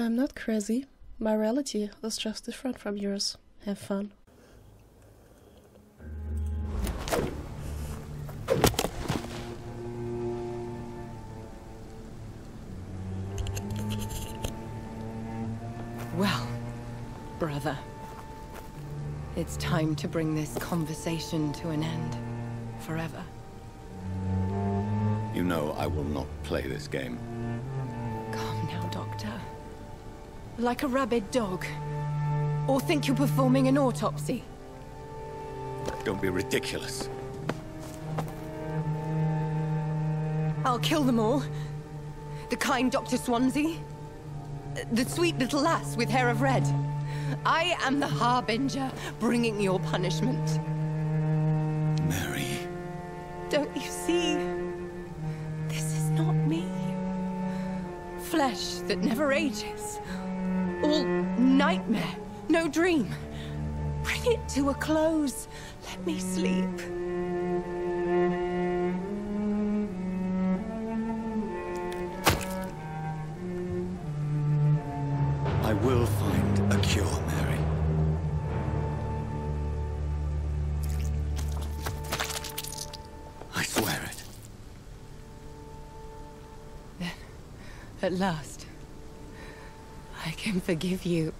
I'm not crazy. My reality was just different from yours. Have fun. Well, brother, it's time to bring this conversation to an end, forever. You know I will not play this game. Calm now, Doctor. Like a rabid dog. Or think you're performing an autopsy. Don't be ridiculous. I'll kill them all. The kind Dr. Swansea. The sweet little lass with hair of red. I am the harbinger, bringing your punishment. Mary. Don't you see? This is not me. Flesh that never ages. All nightmare, no dream. Bring it to a close. Let me sleep. I will find a cure, Mary. I swear it. Then, at last, I can forgive you.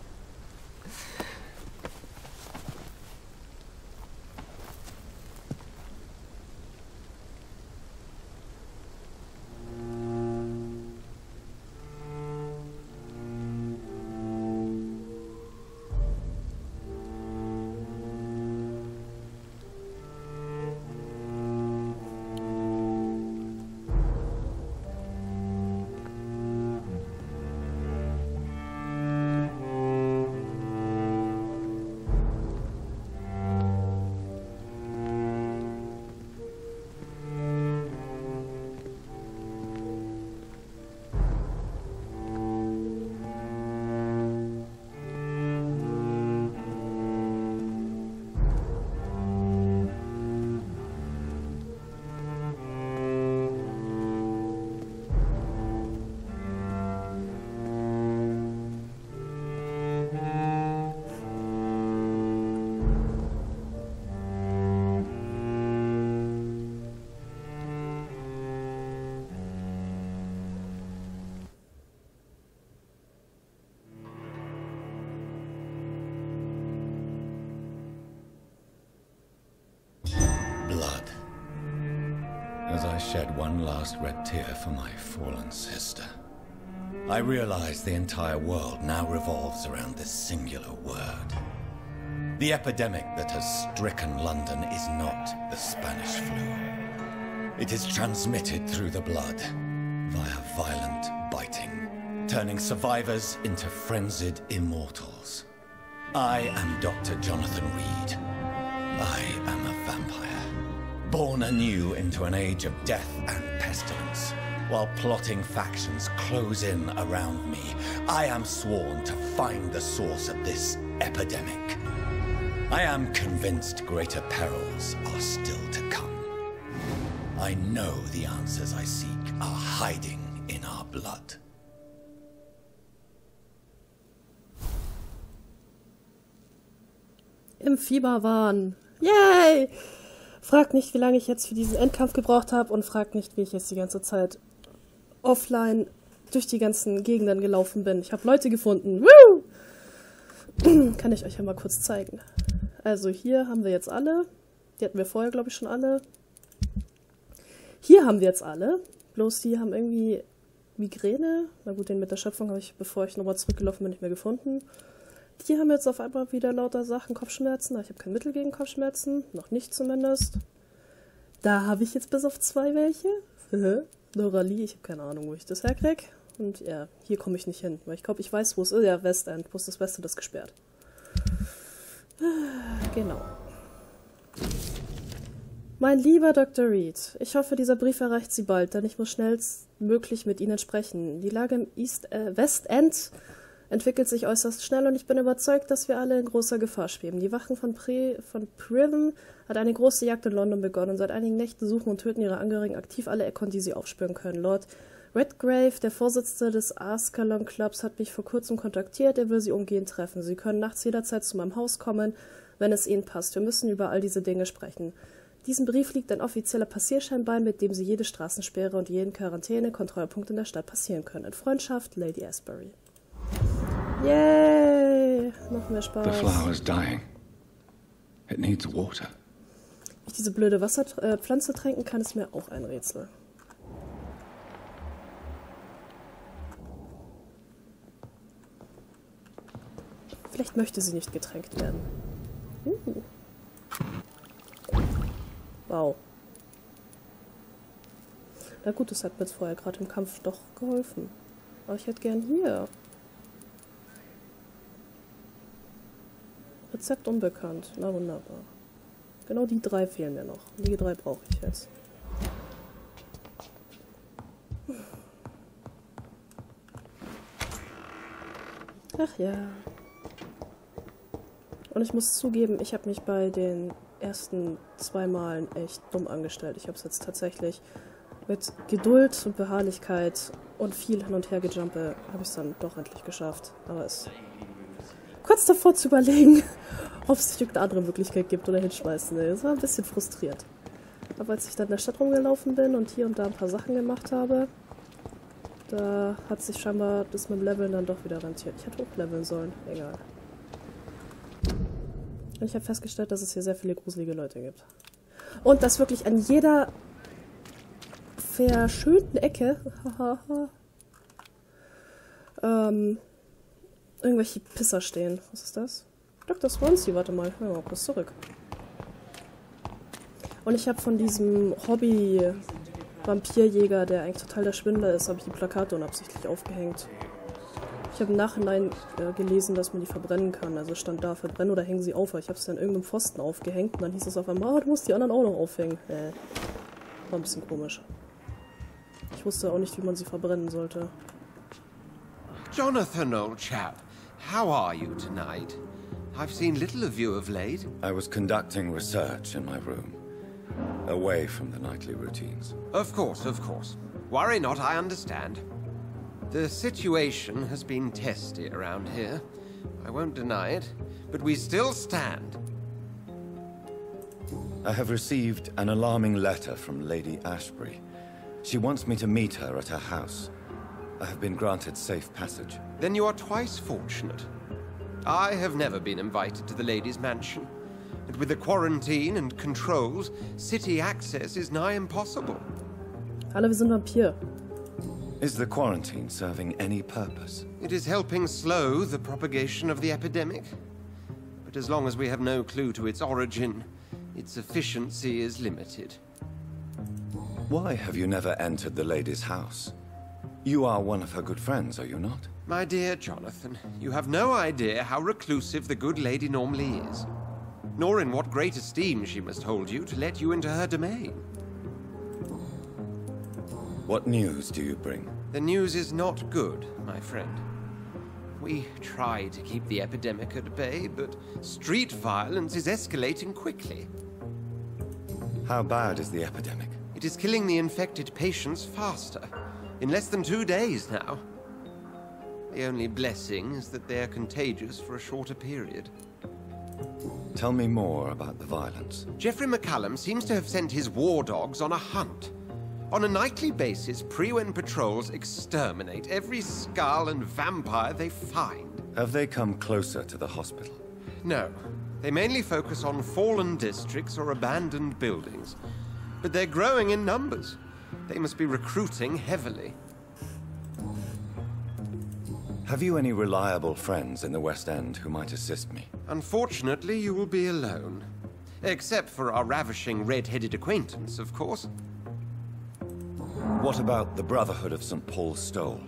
Shed one last red tear for my fallen sister. I realize the entire world now revolves around this singular word. The epidemic that has stricken London is not the Spanish flu. It is transmitted through the blood, via violent biting, turning survivors into frenzied immortals. I am Dr. Jonathan Reid. I am a vampire. Born anew into an age of death and pestilence, while plotting factions close in around me, I am sworn to find the source of this epidemic. I am convinced greater perils are still to come. I know the answers I seek are hiding in our blood. Im Fieberwahn. Yay! Fragt nicht, wie lange ich jetzt für diesen Endkampf gebraucht habe und fragt nicht, wie ich jetzt die ganze Zeit offline durch die ganzen Gegenden gelaufen bin. Ich habe Leute gefunden. Woo! Kann ich euch ja mal kurz zeigen. Also hier haben wir jetzt alle. Die hatten wir vorher, glaube ich, schon alle. Hier haben wir jetzt alle. Bloß die haben irgendwie Migräne. Na gut, den mit der Schöpfung habe ich, bevor ich nochmal zurückgelaufen bin, nicht mehr gefunden. Die haben jetzt auf einmal wieder lauter Sachen, Kopfschmerzen. Ich habe kein Mittel gegen Kopfschmerzen, noch nicht zumindest. Da habe ich jetzt bis auf 2 welche. Loralie, ich habe keine Ahnung, wo ich das herkriege. Und ja, hier komme ich nicht hin, weil ich glaube, ich weiß, wo es ist. Ja, West End, wo ist das West End, das ist gesperrt. Genau. Mein lieber Dr. Reid, ich hoffe, dieser Brief erreicht Sie bald, denn ich muss schnellstmöglich mit Ihnen sprechen. Die Lage im West End entwickelt sich äußerst schnell und ich bin überzeugt, dass wir alle in großer Gefahr schweben. Die Wachen von Priven hat eine große Jagd in London begonnen und seit einigen Nächten suchen und töten ihre Angehörigen aktiv alle Ekon, die sie aufspüren können. Lord Redgrave, der Vorsitzende des Ascalon Clubs, hat mich vor kurzem kontaktiert. Er will Sie umgehend treffen. Sie können nachts jederzeit zu meinem Haus kommen, wenn es Ihnen passt. Wir müssen über all diese Dinge sprechen. Diesem Brief liegt ein offizieller Passierschein bei, mit dem Sie jede Straßensperre und jeden Quarantäne-Kontrollpunkt in der Stadt passieren können. In Freundschaft, Lady Ashbury. Yay! Noch mehr Spaß. The flower is dying. It needs water. Ich diese blöde Wasserpflanze tränken kann, ist mir auch ein Rätsel. Vielleicht möchte sie nicht getränkt werden. Wow. Na gut, das hat mir jetzt vorher gerade im Kampf doch geholfen. Aber ich hätte gern hier. Rezept unbekannt. Na wunderbar. Genau die drei fehlen mir noch. Die drei brauche ich jetzt. Ach ja. Und ich muss zugeben, ich habe mich bei den ersten zwei Malen echt dumm angestellt. Ich habe es jetzt tatsächlich mit Geduld und Beharrlichkeit und viel hin und her gejumpe, habe ich es dann doch endlich geschafft. Aber es kurz davor zu überlegen, ob es nicht irgendeine andere Möglichkeit gibt oder hinschmeißen. Das war ein bisschen frustriert. Aber als ich dann in der Stadt rumgelaufen bin und hier und da ein paar Sachen gemacht habe, da hat sich scheinbar das mit dem Leveln dann doch wieder rentiert. Ich hätte hochleveln sollen. Egal. Und ich habe festgestellt, dass es hier sehr viele gruselige Leute gibt. Und dass wirklich an jeder verschönten Ecke irgendwelche Pisser stehen. Was ist das? Dr. Swansea, warte mal. Ja, kurz zurück. Und ich habe von diesem Hobby-Vampirjäger, der eigentlich total der Schwindler ist, habe ich die Plakate unabsichtlich aufgehängt. Ich habe im Nachhinein gelesen, dass man die verbrennen kann. Also stand da, verbrennen oder hängen sie auf. Ich habe es dann in irgendeinem Pfosten aufgehängt und dann hieß es auf einmal, du musst die anderen auch noch aufhängen. War ein bisschen komisch. Ich wusste auch nicht, wie man sie verbrennen sollte. Jonathan, old chap, how are you tonight? I've seen little of you of late. I was conducting research in my room, away from the nightly routines. Of course, of course. Worry not, I understand. The situation has been testy around here. I won't deny it, but we still stand. I have received an alarming letter from Lady Ashbury. She wants me to meet her at her house. I have been granted safe passage. Then you are twice fortunate. I have never been invited to the lady's mansion. And with the quarantine and controls, city access is nigh impossible. Hallo, wir sind Vampir. Is the quarantine serving any purpose? It is helping slow the propagation of the epidemic. But as long as we have no clue to its origin, its efficiency is limited. Why have you never entered the lady's house? You are one of her good friends, are you not? My dear Jonathan, you have no idea how reclusive the good lady normally is, nor in what great esteem she must hold you to let you into her domain. What news do you bring? The news is not good, my friend. We try to keep the epidemic at bay, but street violence is escalating quickly. How bad is the epidemic? It is killing the infected patients faster, in less than 2 days now. The only blessing is that they are contagious for a shorter period. Tell me more about the violence. Jeffrey McCallum seems to have sent his war dogs on a hunt. On a nightly basis, Priven patrols exterminate every skull and vampire they find. Have they come closer to the hospital? No. They mainly focus on fallen districts or abandoned buildings. But they're growing in numbers. They must be recruiting heavily. Have you any reliable friends in the West End who might assist me? Unfortunately, you will be alone. Except for our ravishing red-headed acquaintance, of course. What about the Brotherhood of St. Paul's Stole?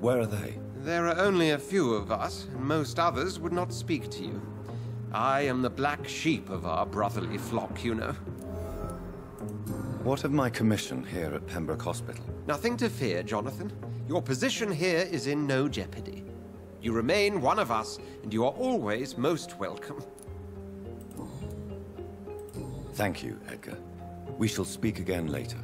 Where are they? There are only a few of us, and most others would not speak to you. I am the black sheep of our brotherly flock, you know. What of my commission here at Pembroke Hospital? Nothing to fear, Jonathan. Your position here is in no jeopardy. You remain one of us, and you are always most welcome. Thank you, Edgar. We shall speak again later.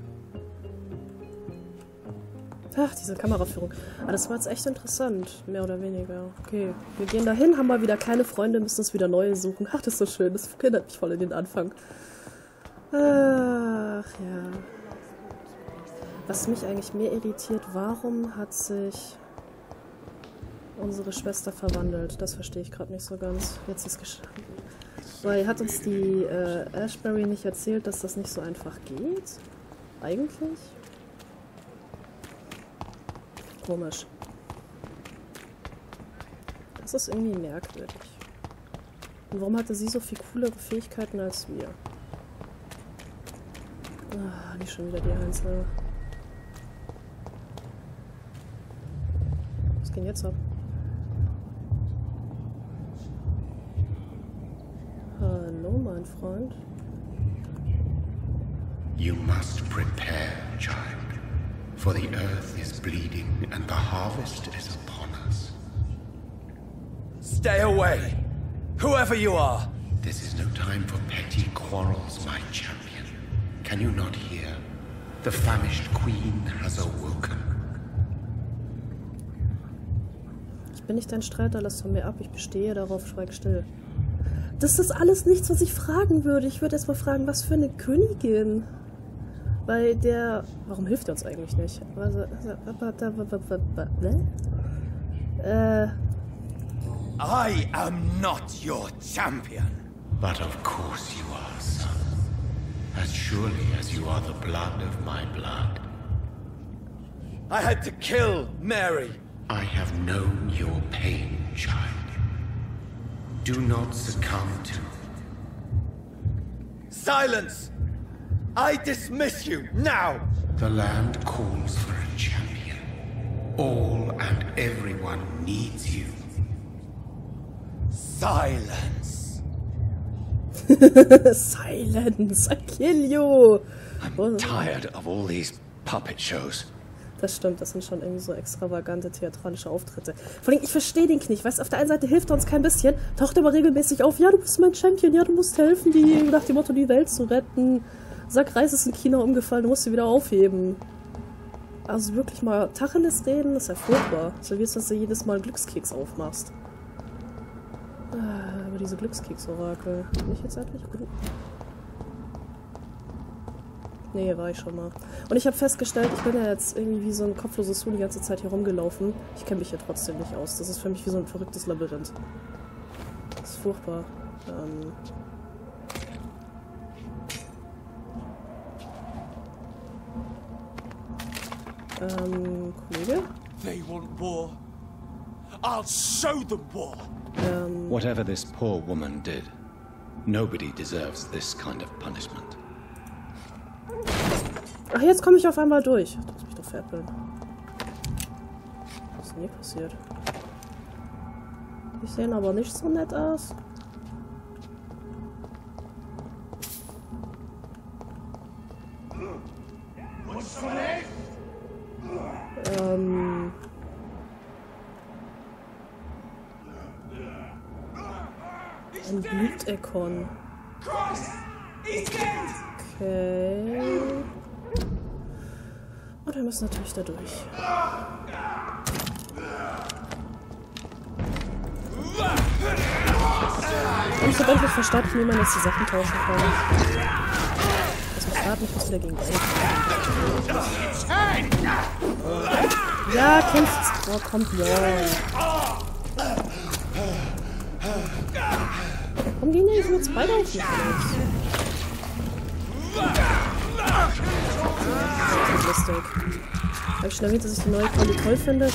Ach, diese Kameraführung. Ah, das war jetzt echt interessant. Mehr oder weniger. Okay, wir gehen dahin, haben mal wieder keine Freunde, müssen uns wieder neue suchen. Ach, das ist so schön. Das erinnert mich voll an den Anfang. Ach, ja. Was mich eigentlich mehr irritiert, warum hat sich unsere Schwester verwandelt? Das verstehe ich gerade nicht so ganz. Jetzt ist es geschafft. Weil hat uns die Ashbury nicht erzählt, dass das nicht so einfach geht? Eigentlich? Komisch. Das ist irgendwie merkwürdig. Und warum hatte sie so viel coolere Fähigkeiten als wir? Ah, nicht schon wieder die Einzelne. Was geht denn jetzt ab? Hallo, mein Freund. You must prepare, child. For the earth is bleeding and the harvest is upon us. Stay away, whoever you are. This is no time for petty quarrels, my champion. Can you not hear? The famished queen has awoken. Ich bin nicht dein Streiter, lass von mir ab. Ich bestehe darauf, schweig still. Das ist alles nichts, was ich fragen würde. Ich würde erstmal fragen, was für eine Königin. Weil der... Warum hilft er uns eigentlich nicht? I am not your champion. But of course you are, son. As surely as you are the blood of my blood. I had to kill Mary. I have known your pain, child. Do not succumb to... Silence! I dismiss you, now! The land calls for a champion. All and everyone needs you. Silence! Silence, I kill you! I'm tired of all these puppet shows. Das stimmt, das sind schon irgendwie so extravagante theatralische Auftritte. Vor allem, ich verstehe den Knick, weißt du, auf der einen Seite hilft er uns kein bisschen, taucht aber regelmäßig auf, ja, du bist mein Champion, ja, du musst helfen, die nach dem Motto, die Welt zu retten. Sack Reis ist in China umgefallen, du musst sie wieder aufheben. Also wirklich mal Tacheles reden, ist ja furchtbar. So wie es, dass du jedes Mal einen Glückskeks aufmachst. Ah, aber diese Glückskeks-Orakel. Bin ich jetzt endlich gut? Nee, war ich schon mal. Und ich habe festgestellt, ich bin ja jetzt irgendwie wie so ein kopfloses Huhn die ganze Zeit hier rumgelaufen. Ich kenne mich ja trotzdem nicht aus. Das ist für mich wie so ein verrücktes Labyrinth. Das ist furchtbar. Kollege? They want war. I'll show them war. Whatever this poor woman did, nobody deserves this kind of punishment. Ach, jetzt komme ich auf einmal durch. Das muss mich doch veräppeln. Was ist denn hier passiert? Die sehen aber nicht so nett aus. Ein Blutekon. Okay. Und wir müssen natürlich da durch. Und ich habe endlich verstanden, wie man jetzt die Sachen tauschen kann. Ich muss wieder gegen ja, kämpft's. Oh, kommt, ja. Warum gehen die nicht mit Spider auf mich? Lustig. Habe ich schon erwähnt, dass ich die neue Quali toll finde?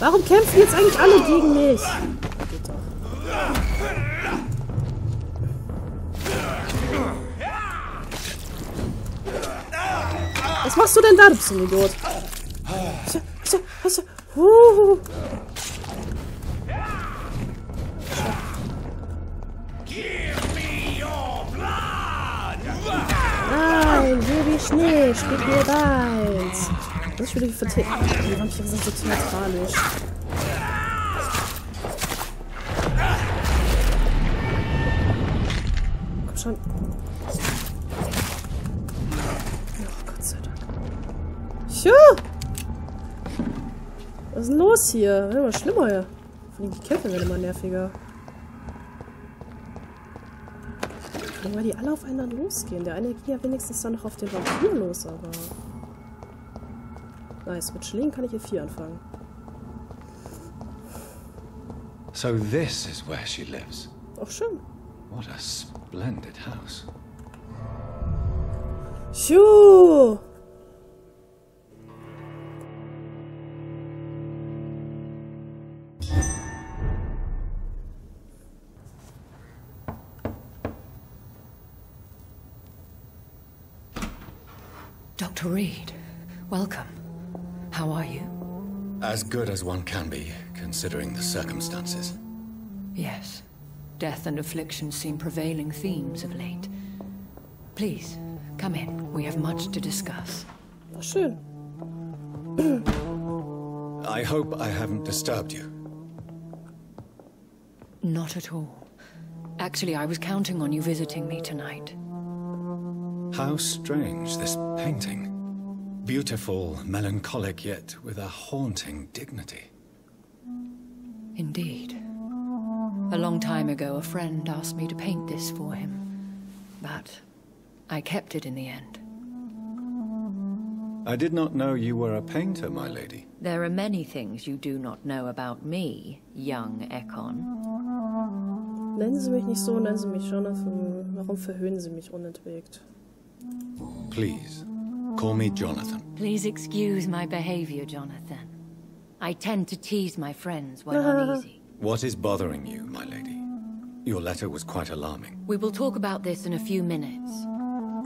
Warum kämpfen jetzt eigentlich alle gegen mich? Geht doch. Was machst du denn da, du bist ein Idiot? Nein, gebe ich nicht. Spielt mir deins. Das ist wieder die Vertickung. Die haben mich ja gesagt, so theatralisch. schon... Oh, Gott sei Dank. Tja! Was ist denn los hier? Wird immer schlimmer hier. Vor allem die Kämpfe werden immer nerviger. Weil die alle aufeinander losgehen. Der eine geht ja wenigstens dann noch auf den Vampir los, aber... Nice, mit Schlägen kann ich hier 4 anfangen. So this is where she lives. Ach, schön. What a splendid house. Shoo! Dr. Reid, welcome. How are you? As good as one can be, considering the circumstances. Yes. Death and affliction seem prevailing themes of late. Please, come in. We have much to discuss. Sure. I hope I haven't disturbed you. Not at all. Actually, I was counting on you visiting me tonight. How strange, this painting. Beautiful, melancholic, yet with a haunting dignity. Indeed. A long time ago, a friend asked me to paint this for him, but I kept it in the end. I did not know you were a painter, my lady. There are many things you do not know about me, young Ekon. Nennen Sie mich nicht so, nennen Sie mich Jonathan. Warum verhöhnen Sie mich unentwegt? Please, call me Jonathan. Please excuse my behavior, Jonathan. I tend to tease my friends when uneasy. What is bothering you, my lady? Your letter was quite alarming. We will talk about this in a few minutes.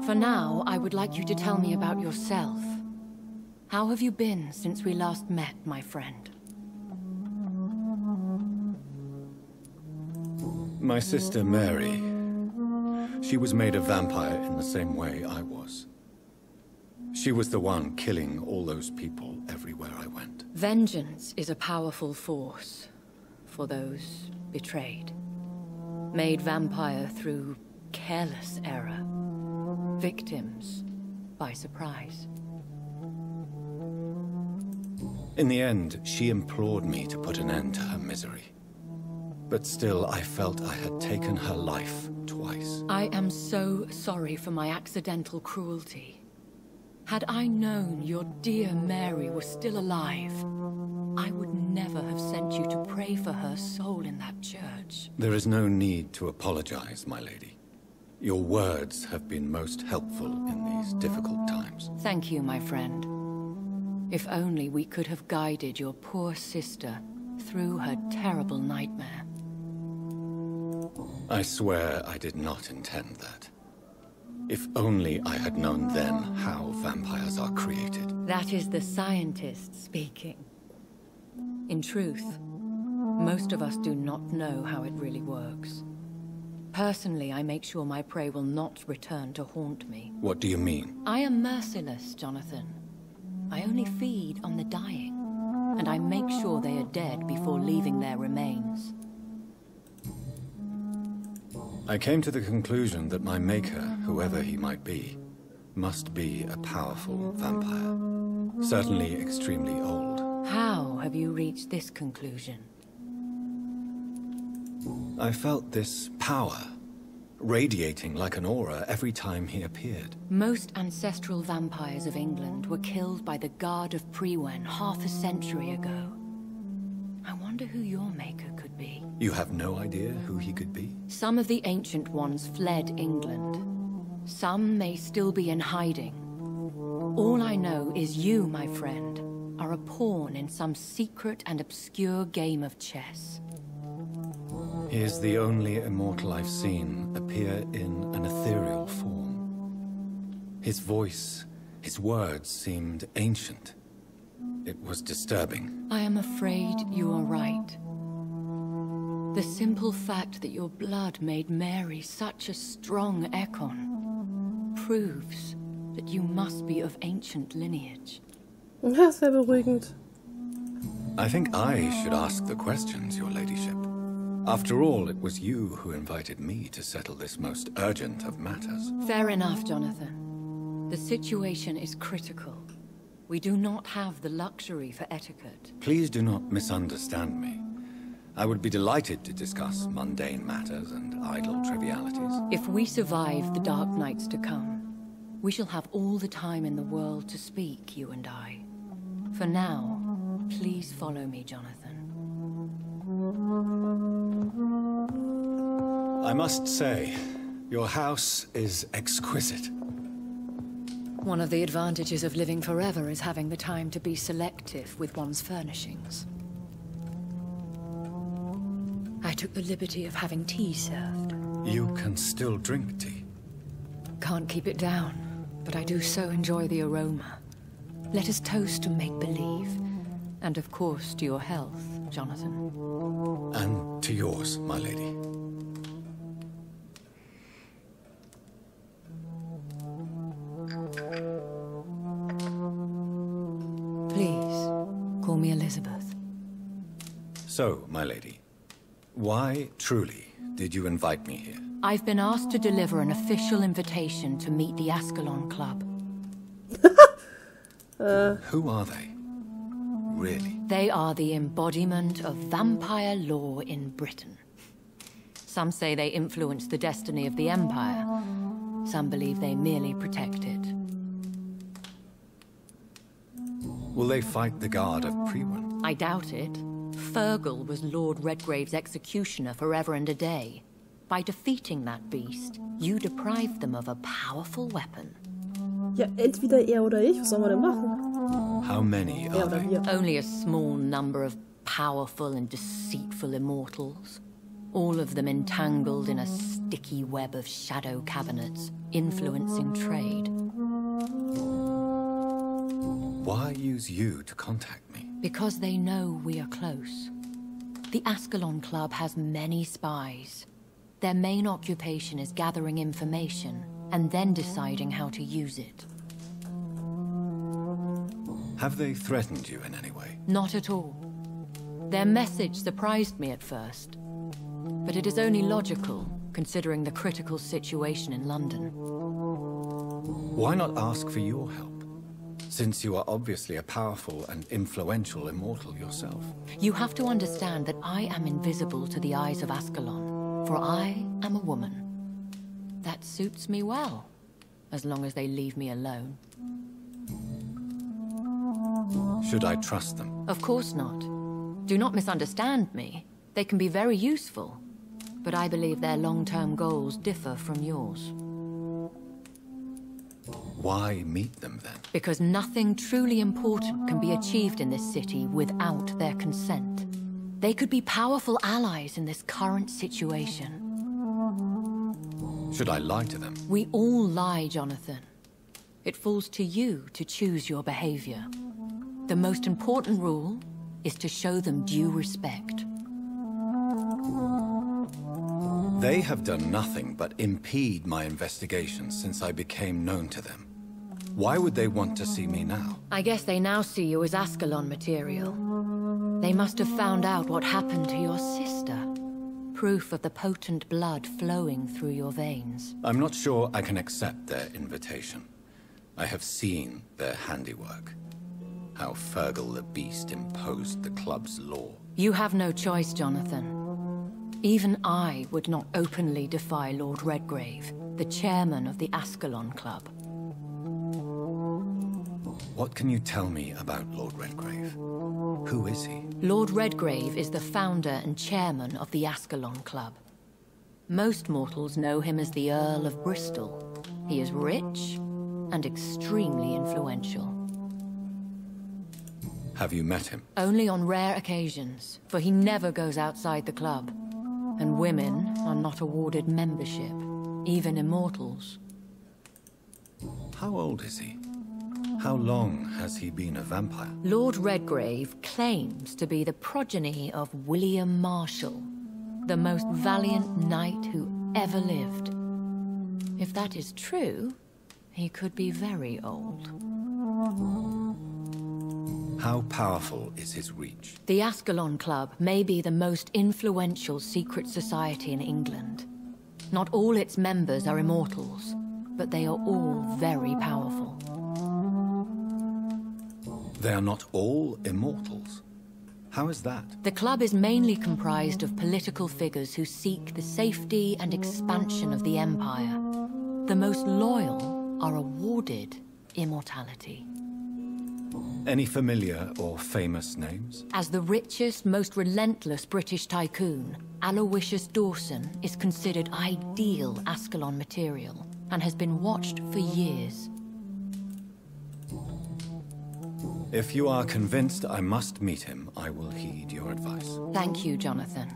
For now, I would like you to tell me about yourself. How have you been since we last met, my friend? My sister Mary. She was made a vampire in the same way I was. She was the one killing all those people everywhere I went. Vengeance is a powerful force. For those betrayed, made vampire through careless error, victims by surprise. In the end, she implored me to put an end to her misery. But still, I felt I had taken her life twice. I am so sorry for my accidental cruelty. Had I known your dear Mary was still alive, I would never have sent you to pray for her soul in that church. There is no need to apologize, my lady. Your words have been most helpful in these difficult times. Thank you, my friend. If only we could have guided your poor sister through her terrible nightmare. I swear I did not intend that. If only I had known then how vampires are created. That is the scientist speaking. In truth, most of us do not know how it really works. Personally, I make sure my prey will not return to haunt me. What do you mean? I am merciless, Jonathan. I only feed on the dying, and I make sure they are dead before leaving their remains. I came to the conclusion that my maker, whoever he might be, must be a powerful vampire. Certainly extremely old. How have you reached this conclusion? I felt this power, radiating like an aura every time he appeared. Most ancestral vampires of England were killed by the Guard of Priwen half a century ago. I wonder who your maker could be. You have no idea who he could be? Some of the ancient ones fled England. Some may still be in hiding. All I know is you, my friend, are a pawn in some secret and obscure game of chess. He is the only immortal I've seen appear in an ethereal form. His voice, his words seemed ancient. It was disturbing. I am afraid you are right. The simple fact that your blood made Mary such a strong Ekon proves that you must be of ancient lineage. Ja, sehr beruhigend. I think I should ask the questions, your ladyship. After all, it was you who invited me to settle this most urgent of matters. Fair enough, Jonathan. The situation is critical. We do not have the luxury for etiquette. Please do not misunderstand me. I would be delighted to discuss mundane matters and idle trivialities. If we survive the dark nights to come, we shall have all the time in the world to speak, you and I. For now, please follow me, Jonathan. I must say, your house is exquisite. One of the advantages of living forever is having the time to be selective with one's furnishings. I took the liberty of having tea served. You can still drink tea? Can't keep it down, but I do so enjoy the aroma. Let us toast to make-believe. And of course to your health, Jonathan. And to yours, my lady. Please, call me Elizabeth. So, my lady, why truly did you invite me here? I've been asked to deliver an official invitation to meet the Ascalon Club. Who are they? Really? They are the embodiment of vampire law in Britain. Some say they influence the destiny of the Empire. Some believe they merely protect it. Will they fight the guard of Priwen? I doubt it. Fergal was Lord Redgrave's executioner forever and a day. By defeating that beast, you deprived them of a powerful weapon. Ja, entweder er oder ich. Was soll man denn machen? How many are they? Only a small number of powerful and deceitful immortals. All of them entangled in a sticky web of shadow cabinets, influencing trade. Why use you to contact me? Because they know we are close. The Ascalon Club has many spies. Their main occupation is gathering information and then deciding how to use it. Have they threatened you in any way? Not at all. Their message surprised me at first, but it is only logical considering the critical situation in London. Why not ask for your help? Since you are obviously a powerful and influential immortal yourself. You have to understand that I am invisible to the eyes of Ascalon, for I am a woman. That suits me well, as long as they leave me alone. Should I trust them? Of course not. Do not misunderstand me. They can be very useful, but I believe their long-term goals differ from yours. Why meet them then? Because nothing truly important can be achieved in this city without their consent. They could be powerful allies in this current situation. Should I lie to them? We all lie, Jonathan. It falls to you to choose your behavior. The most important rule is to show them due respect. They have done nothing but impede my investigations since I became known to them. Why would they want to see me now? I guess they now see you as Ascalon material. They must have found out what happened to your sister. Proof of the potent blood flowing through your veins. I'm not sure I can accept their invitation. I have seen their handiwork. How Fergal the Beast imposed the club's law. You have no choice, Jonathan. Even I would not openly defy Lord Redgrave, the chairman of the Ascalon Club. What can you tell me about Lord Redgrave? Who is he? Lord Redgrave is the founder and chairman of the Ascalon Club. Most mortals know him as the Earl of Bristol. He is rich and extremely influential. Have you met him? Only on rare occasions, for he never goes outside the club. And women are not awarded membership, even immortals. How old is he? How long has he been a vampire? Lord Redgrave claims to be the progeny of William Marshal, the most valiant knight who ever lived. If that is true, he could be very old. How powerful is his reach? The Ascalon Club may be the most influential secret society in England. Not all its members are immortals, but they are all very powerful. They are not all immortals? How is that? The club is mainly comprised of political figures who seek the safety and expansion of the Empire. The most loyal are awarded immortality. Any familiar or famous names? As the richest, most relentless British tycoon, Aloysius Dawson is considered ideal Ascalon material and has been watched for years. If you are convinced I must meet him, I will heed your advice. Thank you, Jonathan.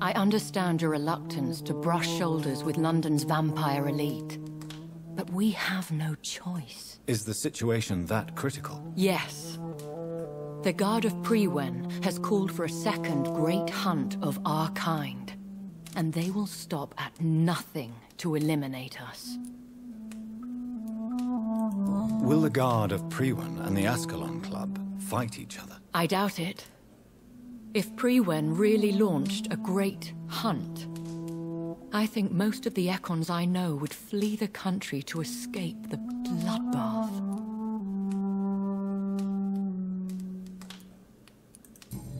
I understand your reluctance to brush shoulders with London's vampire elite, but we have no choice. Is the situation that critical? Yes. The Guard of Priwen has called for a second great hunt of our kind, and they will stop at nothing to eliminate us. Will the Guard of Priwen and the Ascalon Club fight each other? I doubt it. If Priwen really launched a great hunt, I think most of the Ekons I know would flee the country to escape the bloodbath.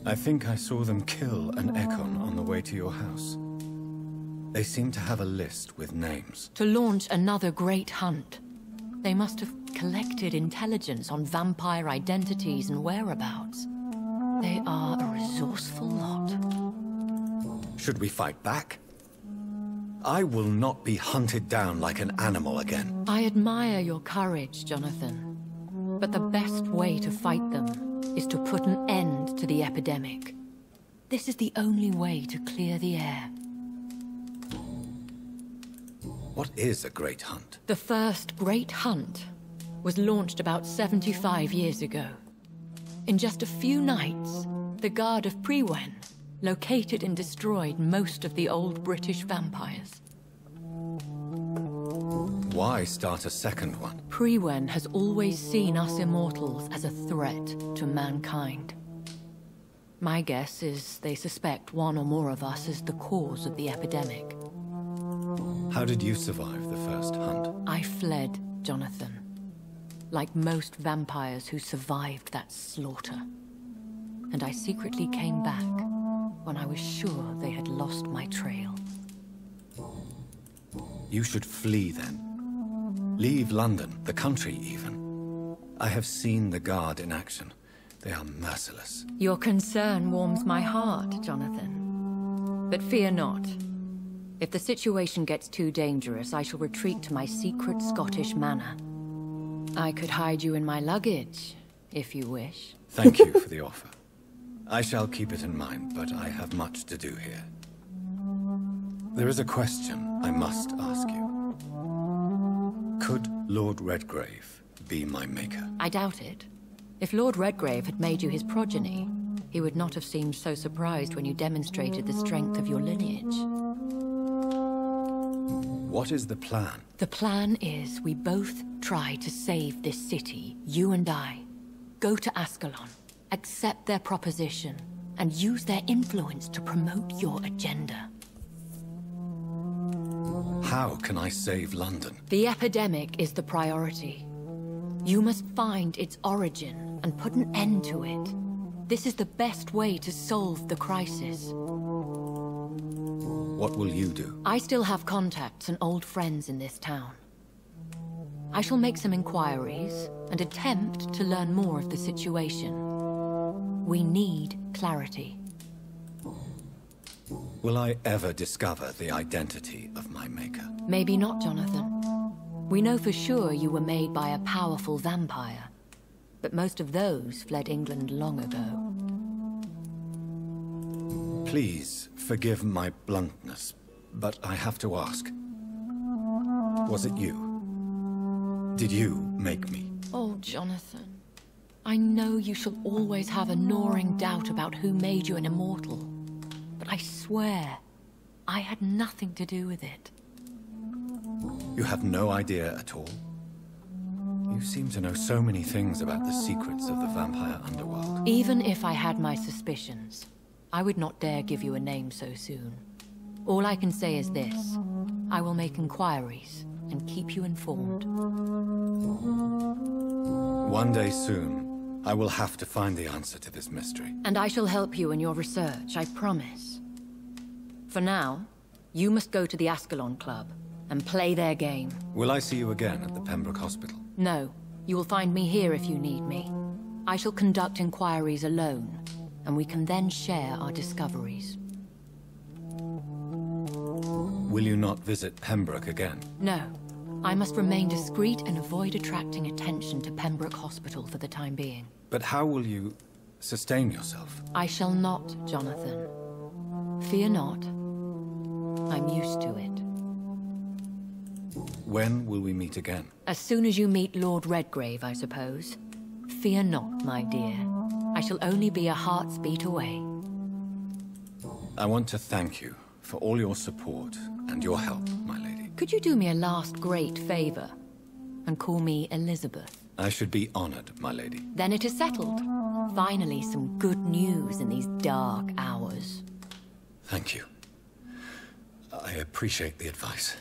I think I saw them kill an Ekon on the way to your house. They seem to have a list with names. To launch another great hunt, they must have collected intelligence on vampire identities and whereabouts. They are a resourceful lot. Should we fight back? I will not be hunted down like an animal again. I admire your courage, Jonathan. But the best way to fight them is to put an end to the epidemic. This is the only way to clear the air. What is a great hunt? The first great hunt was launched about 75 years ago. In just a few nights, the Guard of Priwen located and destroyed most of the old British vampires. Why start a second one? Priwen has always seen us immortals as a threat to mankind. My guess is they suspect one or more of us as the cause of the epidemic. How did you survive the first hunt? I fled, Jonathan. Like most vampires who survived that slaughter. And I secretly came back when I was sure they had lost my trail. You should flee then. Leave London, the country even. I have seen the Guard in action. They are merciless. Your concern warms my heart, Jonathan. But fear not. If the situation gets too dangerous, I shall retreat to my secret Scottish manor. I could hide you in my luggage, if you wish. Thank you for the offer. I shall keep it in mind, but I have much to do here. There is a question I must ask you. Could Lord Redgrave be my maker? I doubt it. If Lord Redgrave had made you his progeny, he would not have seemed so surprised when you demonstrated the strength of your lineage. What is the plan? The plan is we both try to save this city, you and I. Go to Ascalon, accept their proposition, and use their influence to promote your agenda. How can I save London? The epidemic is the priority. You must find its origin and put an end to it. This is the best way to solve the crisis. What will you do? I still have contacts and old friends in this town. I shall make some inquiries and attempt to learn more of the situation. We need clarity. Will I ever discover the identity of my maker? Maybe not, Jonathan. We know for sure you were made by a powerful vampire, but most of those fled England long ago. Please forgive my bluntness, but I have to ask. Was it you? Did you make me? Oh, Jonathan. I know you shall always have a gnawing doubt about who made you an immortal, but I swear I had nothing to do with it. You have no idea at all? You seem to know so many things about the secrets of the vampire underworld. Even if I had my suspicions, I would not dare give you a name so soon. All I can say is this. I will make inquiries and keep you informed. One day soon, I will have to find the answer to this mystery. And I shall help you in your research, I promise. For now, you must go to the Ascalon Club and play their game. Will I see you again at the Pembroke Hospital? No. You will find me here if you need me. I shall conduct inquiries alone, and we can then share our discoveries. Will you not visit Pembroke again? No. I must remain discreet and avoid attracting attention to Pembroke Hospital for the time being. But how will you sustain yourself? I shall not, Jonathan. Fear not. I'm used to it. When will we meet again? As soon as you meet Lord Redgrave, I suppose. Fear not, my dear. I shall only be a heart's beat away. I want to thank you for all your support and your help, my lady. Could you do me a last great favor and call me Elizabeth? I should be honored, my lady. Then it is settled. Finally, some good news in these dark hours. Thank you. I appreciate the advice.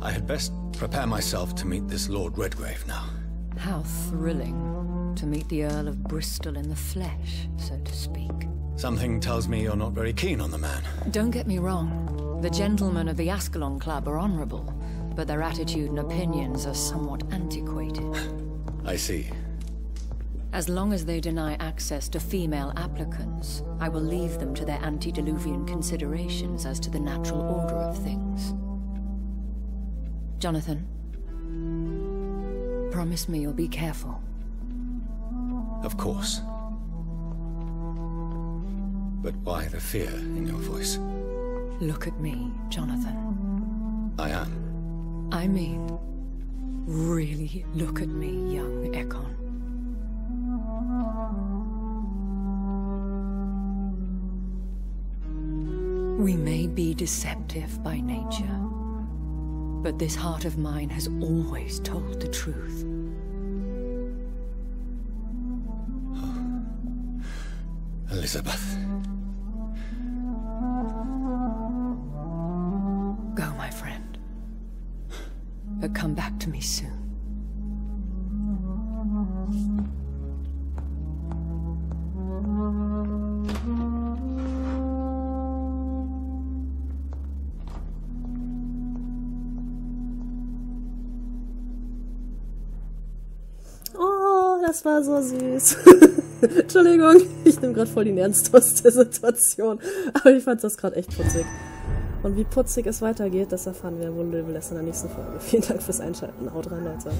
I had best prepare myself to meet this Lord Redgrave now. How thrilling to meet the Earl of Bristol in the flesh, so to speak. Something tells me you're not very keen on the man. Don't get me wrong. The gentlemen of the Ascalon Club are honorable, but their attitude and opinions are somewhat antiquated. I see. As long as they deny access to female applicants, I will leave them to their antediluvian considerations as to the natural order of things. Jonathan, promise me you'll be careful. Of course. But why the fear in your voice? Look at me, Jonathan. I am. I mean, really look at me, young Ekon. We may be deceptive by nature, but this heart of mine has always told the truth. Oh. Elizabeth. Go, my friend. But come back to me soon. Das war so süß. Entschuldigung, ich nehme gerade voll den Ernst aus der Situation. Aber ich fand das gerade echt putzig. Und wie putzig es weitergeht, das erfahren wir wohl in der nächsten Folge. Vielen Dank fürs Einschalten. Haut rein, Leute.